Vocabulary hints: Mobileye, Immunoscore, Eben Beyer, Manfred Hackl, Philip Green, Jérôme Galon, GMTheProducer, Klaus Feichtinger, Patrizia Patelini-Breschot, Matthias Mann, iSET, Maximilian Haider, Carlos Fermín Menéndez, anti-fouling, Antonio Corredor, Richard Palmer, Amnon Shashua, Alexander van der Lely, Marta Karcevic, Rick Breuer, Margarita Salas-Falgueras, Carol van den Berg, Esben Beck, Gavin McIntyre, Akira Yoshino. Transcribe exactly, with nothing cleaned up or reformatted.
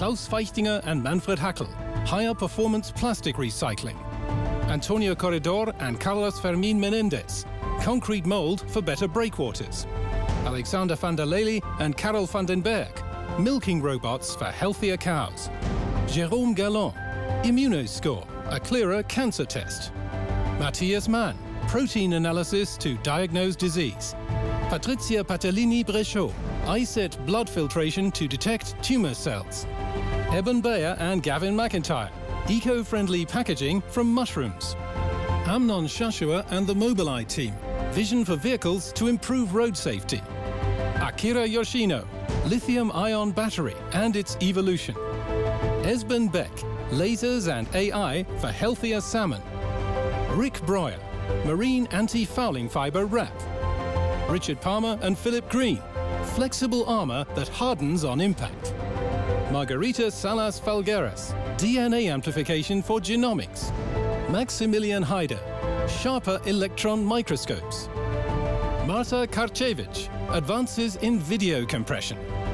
Klaus Feichtinger and Manfred Hackl, higher performance plastic recycling. Antonio Corredor and Carlos Fermín Menéndez, concrete mold for better breakwaters. Alexander van der Lely and Carol van den Berg, milking robots for healthier cows. Jérôme Galon, Immunoscore, a clearer cancer test. Matthias Mann, protein analysis to diagnose disease. Patrizia Patelini-Breschot, iSET blood filtration to detect tumour cells. Eben Beyer and Gavin McIntyre, eco-friendly packaging from mushrooms. Amnon Shashua and the Mobileye team, vision for vehicles to improve road safety. Akira Yoshino, lithium-ion battery and its evolution. Esben Beck, lasers and A I for healthier salmon. Rick Breuer, marine anti-fouling fibre wrap. Richard Palmer and Philip Green, flexible armour that hardens on impact. Margarita Salas-Falgueras, D N A amplification for genomics. Maximilian Haider, sharper electron microscopes. Marta Karcevic, advances in video compression.